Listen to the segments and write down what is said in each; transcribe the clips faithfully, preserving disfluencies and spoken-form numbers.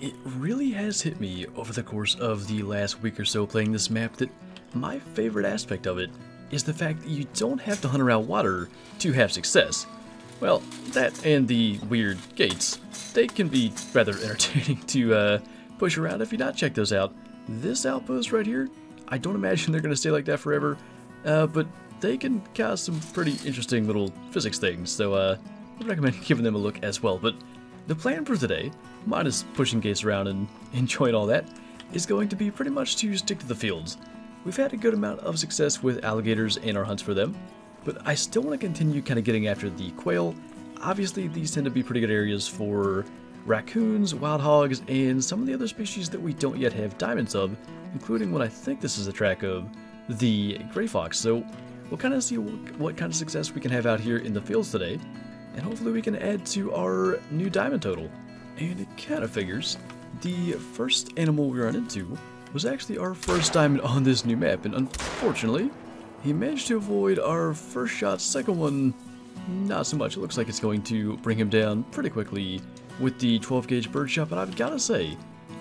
It really has hit me over the course of the last week or so playing this map that my favorite aspect of it is the fact that you don't have to hunt around water to have success. Well, that and the weird gates, they can be rather entertaining to uh, push around if you not check those out. This outpost right here, I don't imagine they're going to stay like that forever, uh, but they can cause some pretty interesting little physics things, so uh, I'd recommend giving them a look as well. But the plan for today, minus pushing gates around and enjoying all that, is going to be pretty much to stick to the fields. We've had a good amount of success with alligators and our hunts for them, but I still want to continue kind of getting after the quail. Obviously, these tend to be pretty good areas for raccoons, wild hogs, and some of the other species that we don't yet have diamonds of, including what I think this is a track of, the gray fox. So we'll kind of see what, what kind of success we can have out here in the fields today, and hopefully we can add to our new diamond total. And it kind of figures, the first animal we run into was actually our first diamond on this new map, and unfortunately, he managed to avoid our first shot. Second one, not so much. It looks like it's going to bring him down pretty quickly with the twelve gauge birdshot, but I've got to say,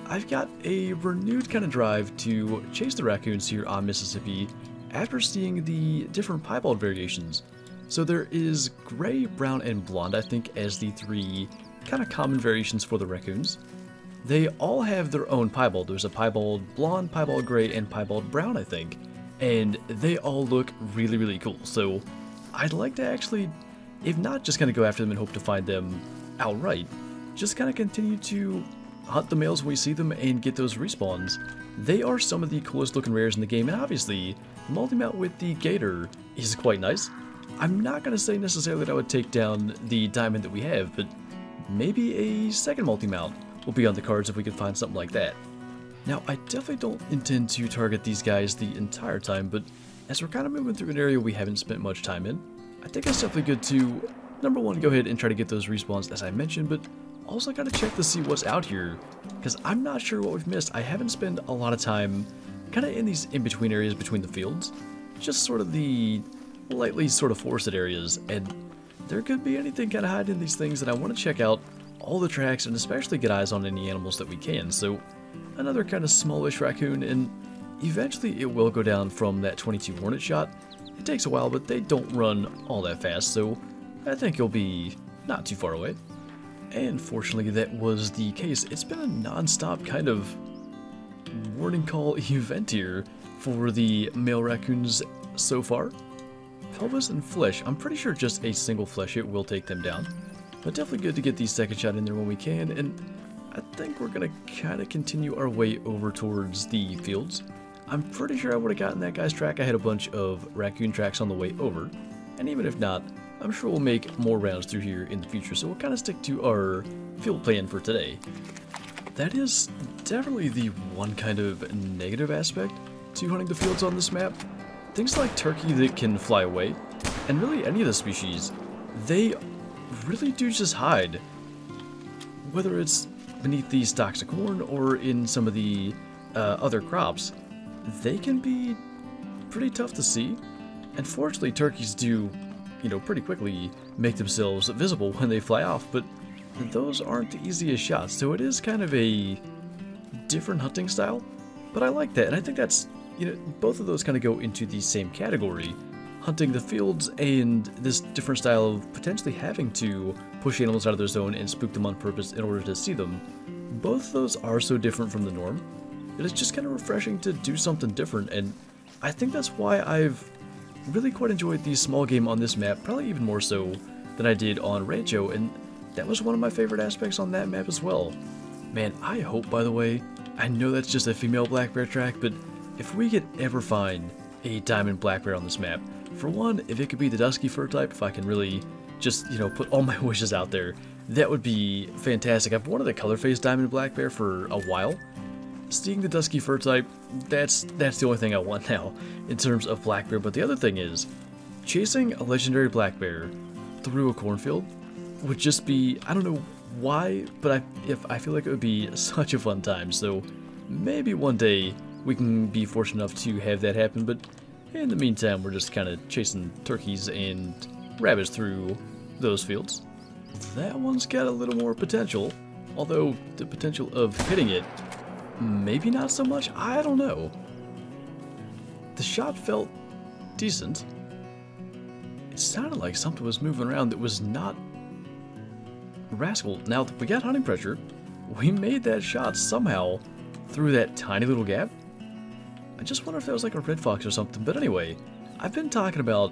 I've got a renewed kind of drive to chase the raccoons here on Mississippi after seeing the different piebald variations. So there is gray, brown, and blonde, I think, as the three kind of common variations for the raccoons. They all have their own piebald. There's a piebald blonde, piebald gray, and piebald brown, I think. And they all look really, really cool. So I'd like to actually, if not just kind of go after them and hope to find them outright, just kind of continue to hunt the males when we see them and get those respawns. They are some of the coolest looking rares in the game, and obviously, multi-mount with the gator is quite nice. I'm not going to say necessarily that I would take down the diamond that we have, but maybe a second multi-mount will be on the cards if we could find something like that. Now, I definitely don't intend to target these guys the entire time, but as we're kind of moving through an area we haven't spent much time in, I think it's definitely good to, number one, go ahead and try to get those respawns as I mentioned, but also gotta check to see what's out here, because I'm not sure what we've missed. I haven't spent a lot of time kind of in these in-between areas between the fields, just sort of the lightly sort of forested areas, and there could be anything kind of hiding in these things that I want to check out all the tracks and especially get eyes on any animals that we can. So another kind of smallish raccoon, and eventually it will go down from that twenty-two hornet shot. It takes a while, but they don't run all that fast, so I think you'll be not too far away. And fortunately that was the case. It's been a non-stop kind of warning call event here for the male raccoons so far. Pelvis and flesh, I'm pretty sure just a single flesh hit will take them down, but definitely good to get the second shot in there when we can. And I think we're going to kind of continue our way over towards the fields. I'm pretty sure I would have gotten that guy's track. I had a bunch of raccoon tracks on the way over, and even if not, I'm sure we'll make more rounds through here in the future, so we'll kind of stick to our field plan for today. That is definitely the one kind of negative aspect to hunting the fields on this map. Things like turkey that can fly away, and really any of the species, they really do just hide. Whether it's beneath the stalks of corn or in some of the uh, other crops, they can be pretty tough to see. And fortunately, turkeys do, you know, pretty quickly make themselves visible when they fly off, but those aren't the easiest shots, so it is kind of a different hunting style, but I like that, and I think that's, you know, both of those kind of go into the same category, hunting the fields and this different style of potentially having to push animals out of their zone and spook them on purpose in order to see them. Both of those are so different from the norm, it is just kind of refreshing to do something different, and I think that's why I've really quite enjoyed the small game on this map, probably even more so than I did on Rancho, and that was one of my favorite aspects on that map as well. Man, I hope, by the way, I know that's just a female black bear track, but if we could ever find a diamond black bear on this map, for one, if it could be the dusky fur type, if I can really just, you know, put all my wishes out there, that would be fantastic. I've wanted a color-phase diamond black bear for a while. Seeing the dusky fur type, that's that's the only thing I want now in terms of black bear. But the other thing is, chasing a legendary black bear through a cornfield would just be, I don't know why, but I if I feel like it would be such a fun time. So maybe one day we can be fortunate enough to have that happen. But in the meantime, we're just kind of chasing turkeys and rabbits through those fields. That one's got a little more potential. although the potential of hitting it, maybe not so much, I don't know. The shot felt decent. It sounded like something was moving around that was not Rascal. Now that we got hunting pressure, we made that shot somehow through that tiny little gap. I just wonder if that was like a red fox or something, but anyway, I've been talking about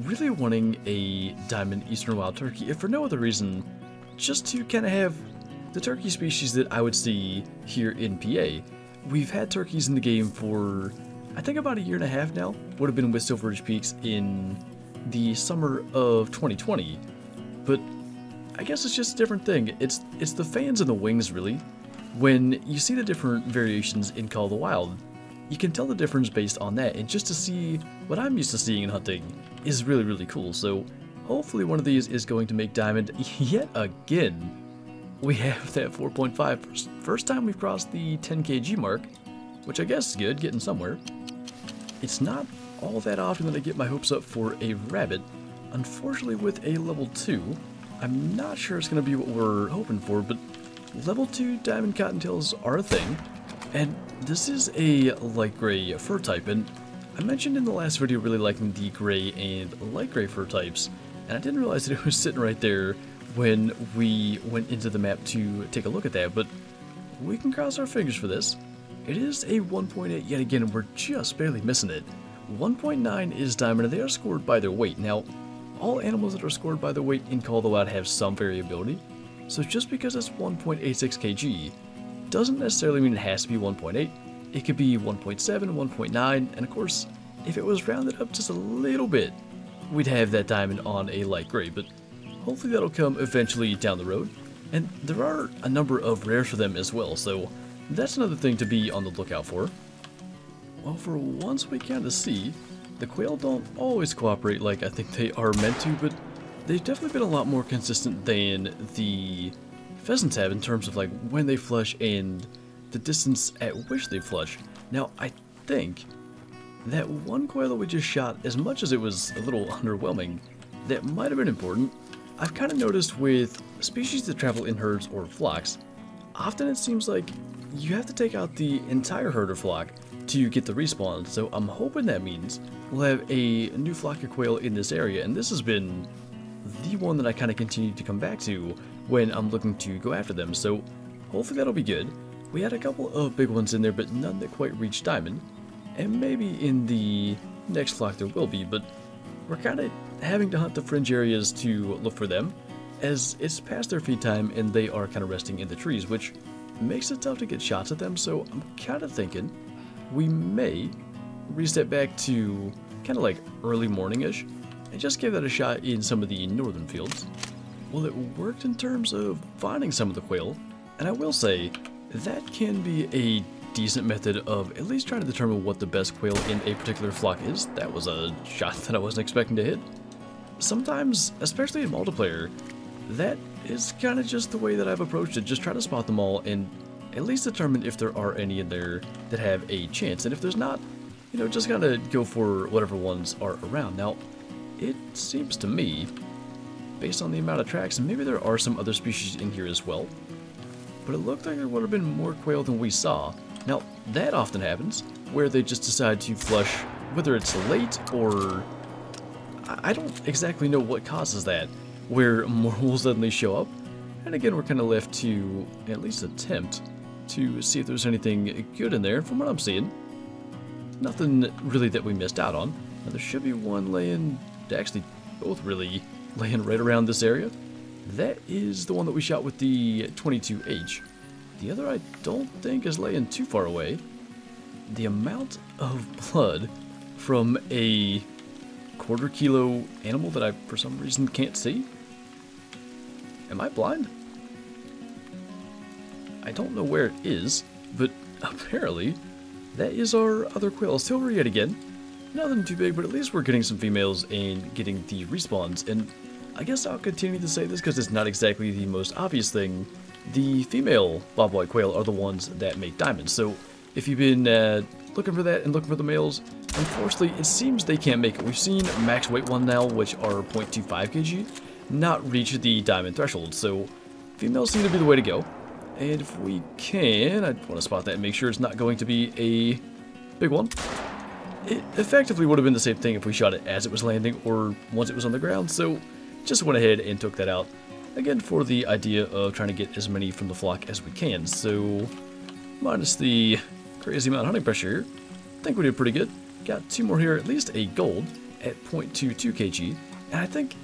really wanting a diamond eastern wild turkey, if for no other reason, just to kind of have the turkey species that I would see here in P A. We've had turkeys in the game for, I think, about a year and a half now. Would have been with Silver Ridge Peaks in the summer of twenty twenty, but I guess it's just a different thing. It's it's the fans and the wings, really. When you see the different variations in Call of the Wild, you can tell the difference based on that, and just to see what I'm used to seeing in hunting is really, really cool. So hopefully one of these is going to make diamond yet again. We have that four point five. First time we've crossed the ten K G mark, which I guess is good, getting somewhere. It's not all that often that I get my hopes up for a rabbit. Unfortunately, with a level two, I'm not sure it's going to be what we're hoping for, but level two diamond cottontails are a thing, and this is a light gray fur type, and I mentioned in the last video really liking the gray and light gray fur types, and I didn't realize that it was sitting right there when we went into the map to take a look at that, but we can cross our fingers for this. It is a one point eight yet again, and we're just barely missing it. one point nine is diamond, and they are scored by their weight. Now, all animals that are scored by their weight in Call of the Wild have some variability, so just because it's one point eight six K G doesn't necessarily mean it has to be one point eight. It could be one point seven, one point nine, and of course, if it was rounded up just a little bit, we'd have that diamond on a light gray, but hopefully that'll come eventually down the road. And there are a number of rares for them as well, so that's another thing to be on the lookout for. Well, for once we kind of see, the quail don't always cooperate like I think they are meant to, but they've definitely been a lot more consistent than the pheasants have in terms of like when they flush and the distance at which they flush. Now, I think that one quail that we just shot, as much as it was a little underwhelming, that might have been important. I've kind of noticed with species that travel in herds or flocks, often it seems like you have to take out the entire herd or flock to get the respawn, so I'm hoping that means we'll have a new flock of quail in this area, and this has been the one that I kind of continue to come back to when I'm looking to go after them, so hopefully that'll be good. We had a couple of big ones in there, but none that quite reached diamond, and maybe in the next flock there will be, but we're kind of having to hunt the fringe areas to look for them, as it's past their feed time and they are kind of resting in the trees, which makes it tough to get shots at them, so I'm kind of thinking we may reset back to kind of like early morning-ish and just give that a shot in some of the northern fields. Well, it worked in terms of finding some of the quail, and I will say that can be a decent method of at least trying to determine what the best quail in a particular flock is. That was a shot that I wasn't expecting to hit. Sometimes, especially in multiplayer, that is kind of just the way that I've approached it. Just try to spot them all and at least determine if there are any in there that have a chance. And if there's not, you know, just kind of go for whatever ones are around. Now, it seems to me, based on the amount of tracks, maybe there are some other species in here as well. But it looked like there would have been more quail than we saw. Now, that often happens, where they just decide to flush, whether it's late or... I don't exactly know what causes that, where more will suddenly show up, and again we're kind of left to at least attempt to see if there's anything good in there. From what I'm seeing, nothing really that we missed out on. Now, there should be one laying, actually both really laying right around this area. That is the one that we shot with the twenty-two H. The other I don't think is laying too far away. The amount of blood from a quarter kilo animal that I for some reason can't see. Am I blind? I don't know where it is, but apparently that is our other quail. Silver yet again. Nothing too big, but at least we're getting some females and getting the respawns. And I guess I'll continue to say this because it's not exactly the most obvious thing. The female bobwhite quail are the ones that make diamonds. So if you've been uh, looking for that and looking for the males, unfortunately, it seems they can't make it. We've seen max weight one now, which are zero point two five K G, not reach the diamond threshold, so females seem to be the way to go. And if we can, I want to spot that and make sure it's not going to be a big one. It effectively would have been the same thing if we shot it as it was landing or once it was on the ground, so just went ahead and took that out. Again, for the idea of trying to get as many from the flock as we can, so minus the crazy amount of hunting pressure here, I think we did pretty good. Got two more here, at least a gold at zero point two two kilograms, and I think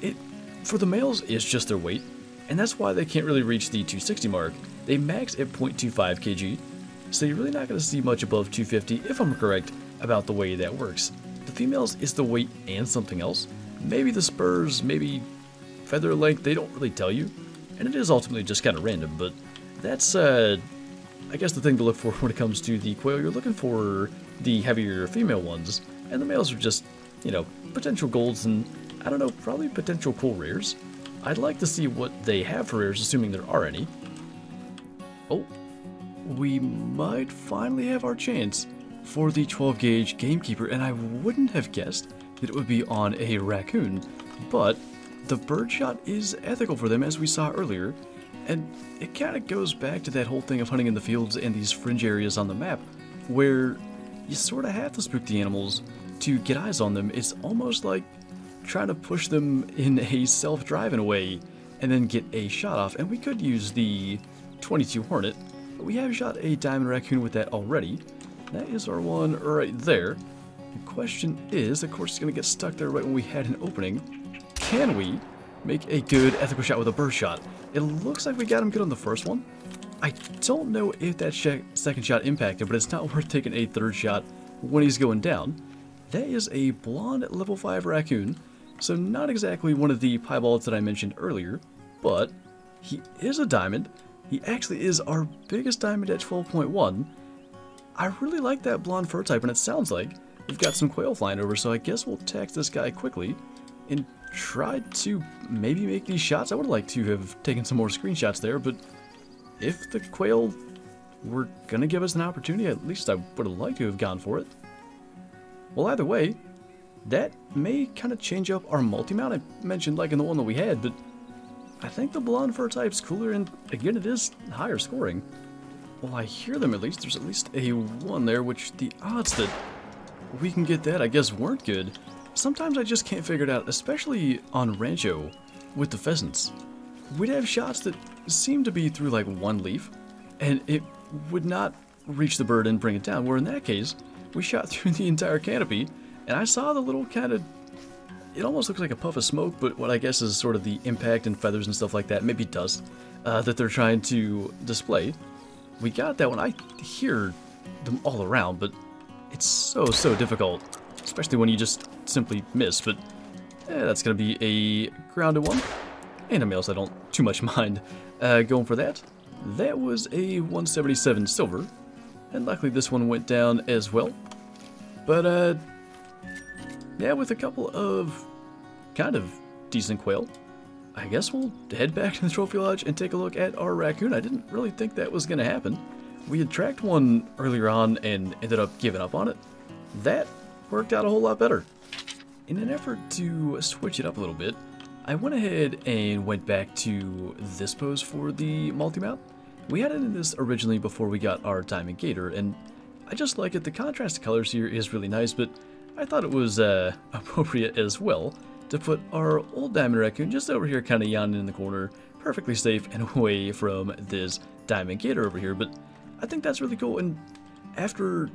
it, for the males, it's just their weight, and that's why they can't really reach the two sixty mark. They max at zero point two five kilograms, so you're really not going to see much above two fifty, if I'm correct, about the way that works. The females, it's the weight and something else. Maybe the spurs, maybe feather length, they don't really tell you, and it is ultimately just kind of random, but that's, uh, I guess the thing to look for when it comes to the quail. You're looking for the heavier female ones, and the males are just, you know, potential golds and, I don't know, probably potential cool rares. I'd like to see what they have for rares, assuming there are any. Oh, we might finally have our chance for the twelve gauge gamekeeper, and I wouldn't have guessed that it would be on a raccoon, but the birdshot is ethical for them, as we saw earlier, and it kind of goes back to that whole thing of hunting in the fields and these fringe areas on the map, where you sort of have to spook the animals to get eyes on them. It's almost like trying to push them in a self-drive in a way and then get a shot off. And we could use the twenty-two Hornet, but we have shot a diamond raccoon with that already. That is our one right there. The question is, of course it's going to get stuck there right when we had an opening. Can we make a good ethical shot with a bird shot? It looks like we got him good on the first one. I don't know if that sh second shot impacted, but it's not worth taking a third shot when he's going down. That is a blonde level five raccoon, so not exactly one of the piebalds that I mentioned earlier, but he is a diamond. He actually is our biggest diamond at twelve point one. I really like that blonde fur type, and it sounds like we've got some quail flying over, so I guess we'll tax this guy quickly and try to maybe make these shots. I would like to have taken some more screenshots there, but if the quail were going to give us an opportunity, at least I would have liked to have gone for it. Well, either way, that may kind of change up our multi-mount I mentioned, like in the one that we had, but I think the blonde fur type's cooler, and again, it is higher scoring. Well, I hear them at least. There's at least a one there, which the odds that we can get that, I guess, weren't good. Sometimes I just can't figure it out, especially on Rancho with the pheasants. We'd have shots that seemed to be through like one leaf, and it would not reach the bird and bring it down, where in that case, we shot through the entire canopy, and I saw the little kind of, it almost looks like a puff of smoke, but what I guess is sort of the impact and feathers and stuff like that, maybe dust, uh, that they're trying to display. We got that one. I hear them all around, but it's so, so difficult, especially when you just simply miss, but eh, that's going to be a grounded one. And a males I don't too much mind uh, going for that. That was a one seventy-seven silver, and luckily this one went down as well. But uh, yeah, with a couple of kind of decent quail, I guess we'll head back to the trophy lodge and take a look at our raccoon. I didn't really think that was going to happen. We had tracked one earlier on and ended up giving up on it. That worked out a whole lot better. In an effort to switch it up a little bit, I went ahead and went back to this pose for the multi-mount. We had it in this originally before we got our diamond gator, and I just like it. The contrast of colors here is really nice, but I thought it was uh, appropriate as well to put our old diamond raccoon just over here kind of yawning in the corner, perfectly safe and away from this diamond gator over here. But I think that's really cool, and after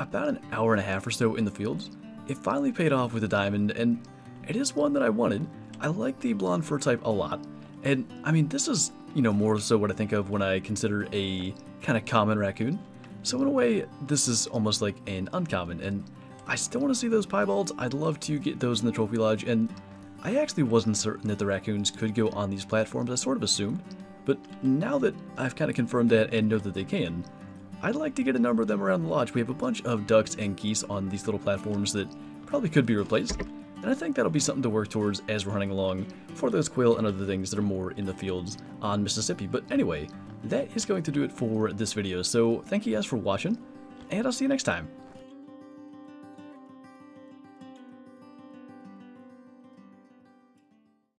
about an hour and a half or so in the fields, it finally paid off with a diamond, and it is one that I wanted. I like the blonde fur type a lot, and I mean, this is, you know, more so what I think of when I consider a kind of common raccoon, so in a way, this is almost like an uncommon, and I still want to see those piebalds. I'd love to get those in the trophy lodge, and I actually wasn't certain that the raccoons could go on these platforms. I sort of assumed, but now that I've kind of confirmed that and know that they can, I'd like to get a number of them around the lodge. We have a bunch of ducks and geese on these little platforms that probably could be replaced. And I think that'll be something to work towards as we're hunting along for those quail and other things that are more in the fields on Mississippi. But anyway, that is going to do it for this video. So thank you guys for watching, and I'll see you next time.